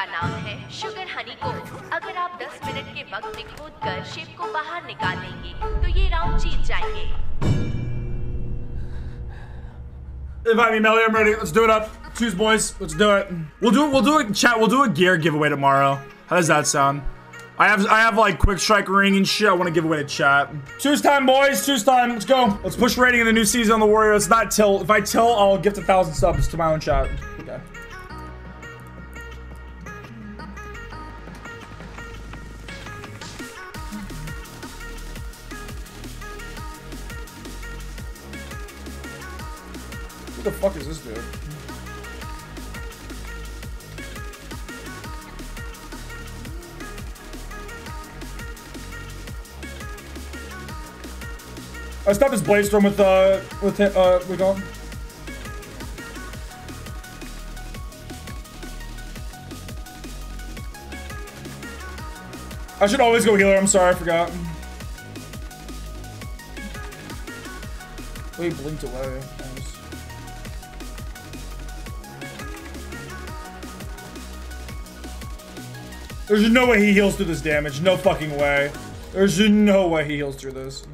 का नाम है शुगर हनी कोक। अगर आप 10 मिनट के वक्त में खोद कर शेप को बाहर निकाल लेंगे तो ये राउंड जीत जाएंगे। Invite me, Melody. I'm ready. Let's do it up. Choose boys. Let's do it. We'll do it in chat. We'll do a gear giveaway tomorrow. How does that sound? I have like quick strike ring and shit. I want to give away to chat. Choose time, boys. Choose time. Let's go. Let's push rating in the new season on the Warrior. It's not till. If I till, I'll gift 1,000 subs to my own chat. Okay. Who the fuck is this dude? I stopped his blaze storm with Wigon. I should always go healer. I'm sorry, I forgot. Oh, he blinked away. Nice. There's no way he heals through this damage. No fucking way. There's no way he heals through this.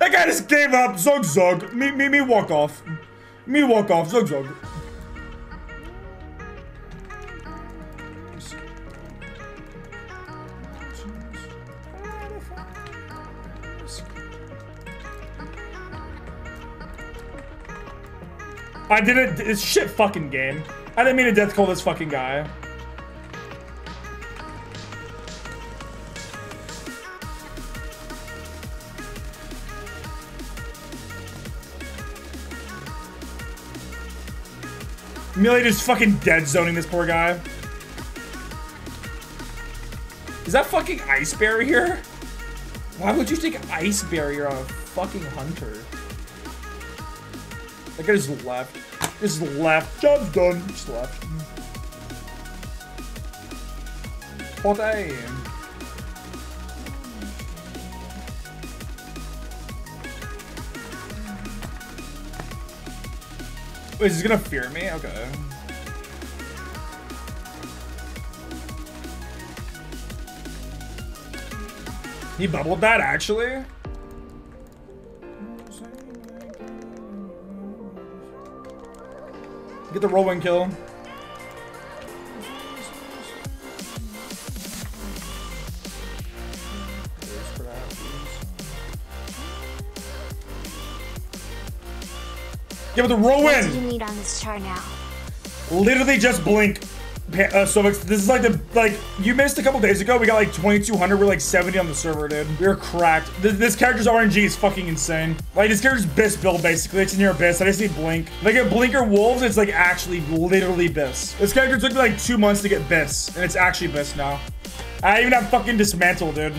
That guy just gave up. Zug zug. Me walk off. Me walk off. Zug zug. I did it. It's shit fucking game. I didn't mean to death call this fucking guy. Millie just fucking dead zoning this poor guy. Is that fucking ice barrier? Why would you take ice barrier on a fucking hunter? That guy just left. Just left. Job's done. Just left. What a... Wait, is he gonna fear me? Okay. He bubbled that actually? Get the roll one kill. Give it the roll win. What do you need on this chart now? Literally just blink. So this is like the you missed a couple days ago. We got like 2,200. We're like 70 on the server, dude. We're cracked. This character's RNG is fucking insane. Like this character's Biss build basically. It's in your Biss. I just need blink. If I get blinker wolves, it's like actually literally Biss. This character took me like 2 months to get Biss, and it's actually Biss now. I even have fucking dismantled, dude.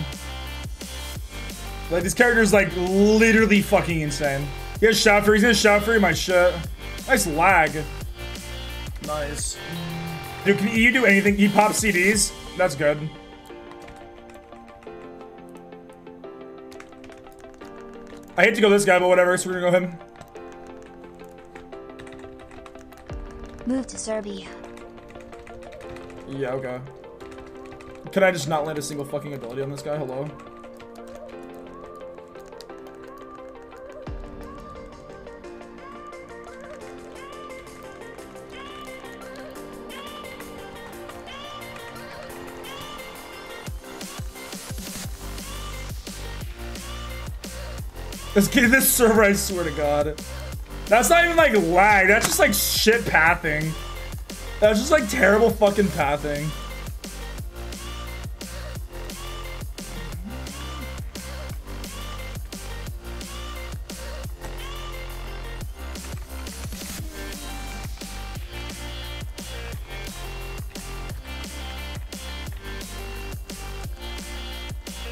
Like this character's like literally fucking insane. He has shot free. He's gonna shot free my shit. Nice lag. Nice. Dude, can you do anything? He pops CDs? That's good. I hate to go this guy, but whatever, so we're gonna go him. Move to Serbia. Yeah, okay. Can I just not land a single fucking ability on this guy? Hello? Let's get this server, I swear to God. That's not even like lag, that's just like shit pathing. That's just like terrible fucking pathing.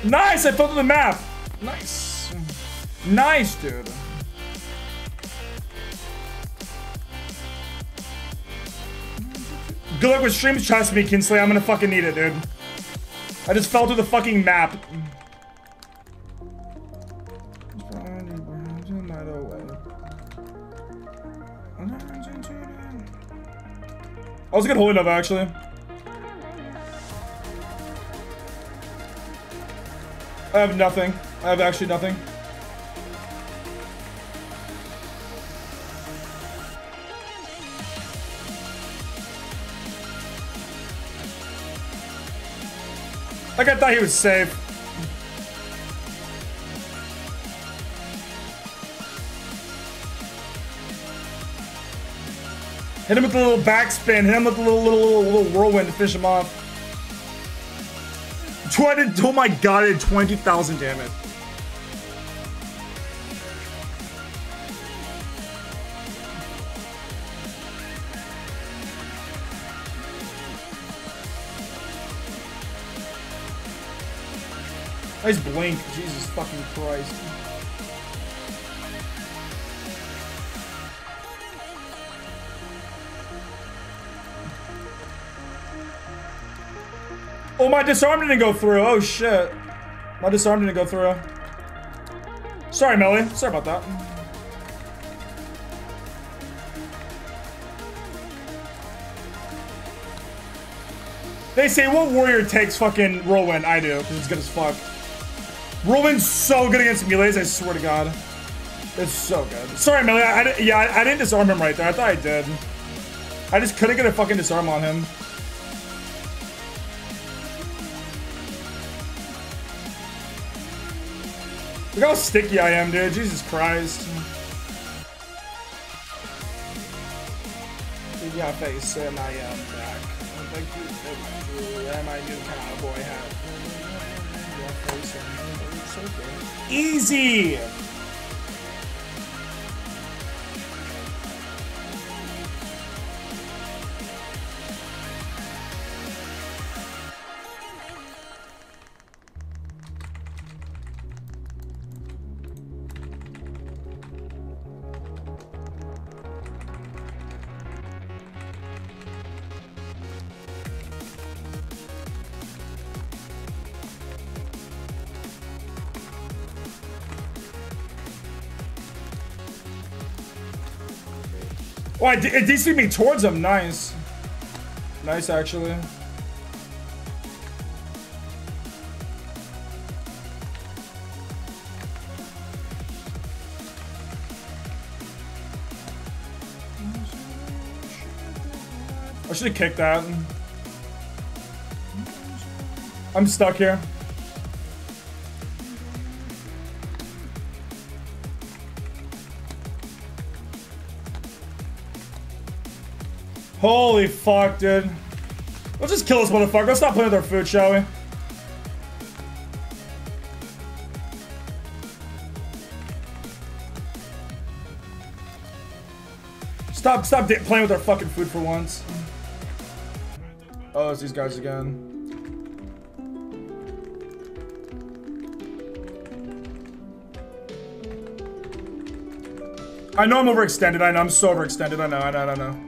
Nice, I filled in the map. Nice. Nice, dude. Good luck with streams. Trust me, Kinsley. I'm gonna fucking need it, dude. I just fell through the fucking map. I was a good holy nova, actually. I have nothing. I have actually nothing. Like, I thought he was safe. Hit him with a little backspin. Hit him with a little whirlwind to fish him off. Oh my god, I did 20,000 damage. Nice blink. Jesus fucking Christ. Oh, my disarm didn't go through. Oh, shit. My disarm didn't go through. Sorry, Melly. Sorry about that. They say, what warrior takes fucking Rowan? I do, because it's good as fuck. Rowan's so good against melees, I swear to God. It's so good. Sorry, Melly. I didn't disarm him right there. I thought I did. I just couldn't get a fucking disarm on him. Look how sticky I am, dude. Jesus Christ. Yeah, face and I am back. Thank you. And my new cowboy hat. Easy. Oh, it DC'd me towards him. Nice. Nice, actually. I should have kicked that. I'm stuck here. Holy fuck, dude. Let's just kill this motherfucker. Let's stop playing with our food, shall we? Stop playing with our fucking food for once. Oh, it's these guys again. I know I'm overextended. I know I'm so overextended. I know.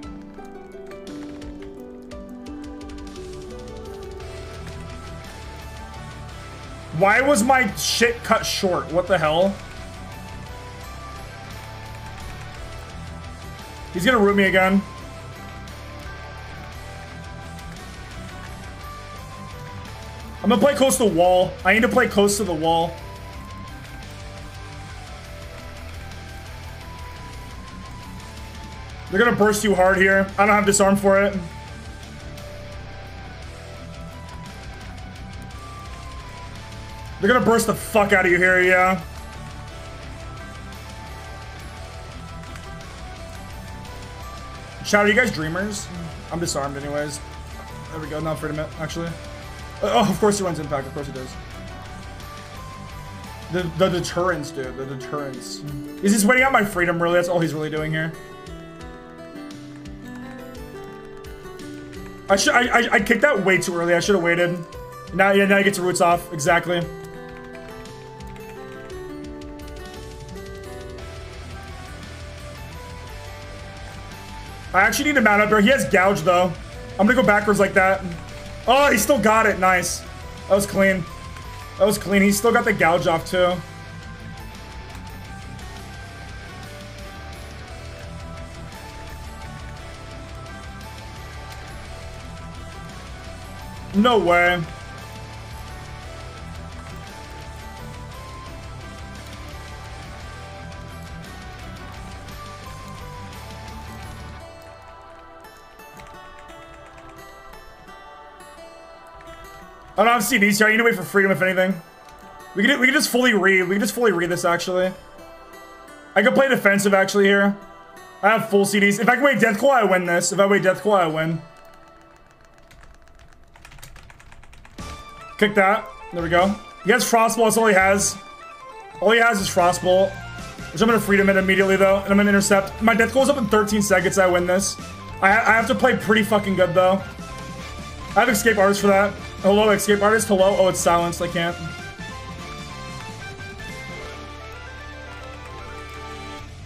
Why was my shit cut short? What the hell? He's gonna root me again. I'm gonna play close to the wall. I need to play close to the wall. They're gonna burst you hard here. I don't have disarm for it. They're gonna burst the fuck out of you here, yeah. Shout out, you guys dreamers? I'm disarmed anyways. There we go, not afraid of it, actually. Oh, of course he runs impact, of course he does. The deterrence, dude, the deterrence. He's just waiting out my freedom, really, that's all he's really doing here. I kicked that way too early, I should've waited. Now he gets the roots off, exactly. I actually need to mount up here. He has gouge though. I'm gonna go backwards like that. Oh, he still got it. Nice. That was clean. That was clean. He still got the gouge off too. No way. I don't have CDs here. I need to wait for freedom, if anything. We can just fully read. We can just fully read this, actually. I can play defensive, actually, here. I have full CDs. If I can wait Deathclaw, I win this. If I wait Deathclaw, I win. Kick that. There we go. He has Frostbolt. That's all he has. All he has is Frostbolt. Which I'm going to freedom it immediately, though. And I'm going to intercept. My Deathclaw's up in 13 seconds. I win this. I have to play pretty fucking good, though. I have Escape Artist for that. Hello, Escape Artist. Hello. Oh, it's silenced. I can't.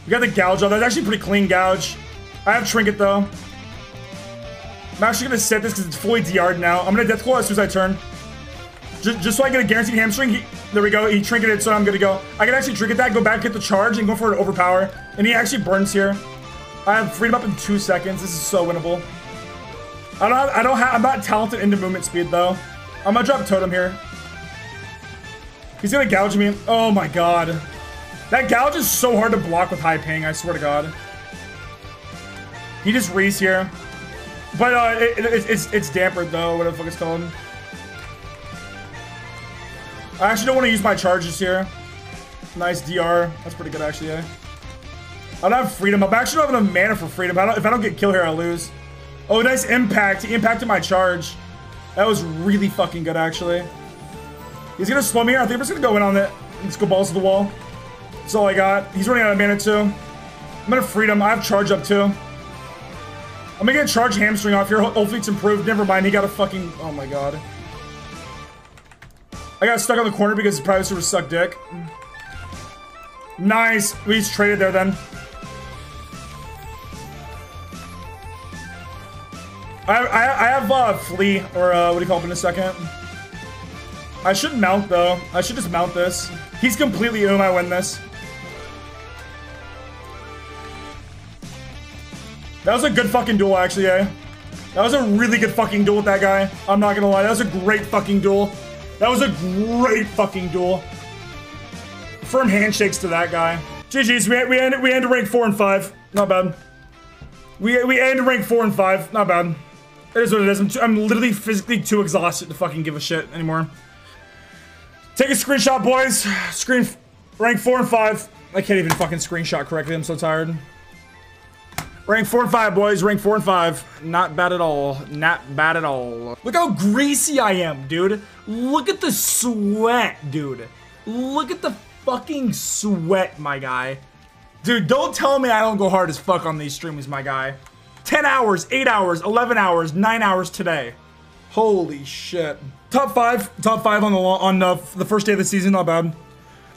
We got the gouge on. That's actually pretty clean gouge. I have Trinket, though. I'm actually going to set this because it's fully DR'd now. I'm going to Deathclaw as soon as I turn. Just so I get a guaranteed hamstring. There we go. He Trinketed, so I'm going to go. I can actually Trinket that, go back, hit the charge, and go for an overpower. And he actually burns here. I have freedom up in 2 seconds. This is so winnable. I'm not talented into movement speed, though. I'm gonna drop Totem here. He's gonna gouge me. Oh my god. That gouge is so hard to block with high ping, I swear to god. He just rees here. But it's dampered, though, whatever the fuck it's called. I actually don't want to use my charges here. Nice DR. That's pretty good, actually, yeah. I don't have freedom. I actually don't have enough mana for freedom. If I don't get kill here, I lose. Oh, nice impact. He impacted my charge. That was really fucking good, actually. He's gonna slow me here. I think I'm just gonna go in on that. Let's go balls to the wall. That's all I got. He's running out of mana, too. I'm gonna freedom. I have charge up, too. I'm gonna get a charge hamstring off here. Hopefully it's improved. Never mind. He got a fucking... Oh, my God. I got stuck on the corner because his privacy was suck dick. Nice. We just traded there, then. I have Flea, or what do you call it in a second? I should mount, though. I should just mount this. He's completely I win this. That was a good fucking duel, actually, eh? That was a really good fucking duel with that guy. I'm not gonna lie. That was a great fucking duel. That was a great fucking duel. Firm handshakes to that guy. GG's, we end rank 4 and 5. Not bad. We end rank 4 and 5. Not bad. It is what it is. I'm literally physically too exhausted to fucking give a shit anymore. Take a screenshot, boys. Rank 4 and 5. I can't even fucking screenshot correctly. I'm so tired. Rank 4 and 5, boys. Rank 4 and 5. Not bad at all. Not bad at all. Look how greasy I am, dude. Look at the sweat, dude. Look at the fucking sweat, my guy. Dude, don't tell me I don't go hard as fuck on these streams, my guy. 10 hours, 8 hours, 11 hours, 9 hours today. Holy shit. Top 5 on the first day of the season. Not bad.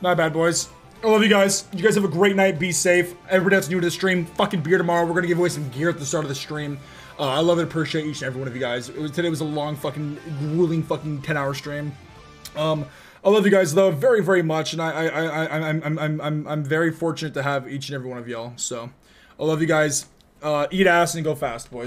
Not bad, boys. I love you guys. You guys have a great night. Be safe. Everybody that's new to the stream, fucking beer tomorrow. We're going to give away some gear at the start of the stream. I love and appreciate each and every one of you guys. Today was a long fucking grueling fucking 10-hour stream. I love you guys, though, very, very much, and I'm very fortunate to have each and every one of y'all. So, I love you guys. Eat ass and go fast, boys.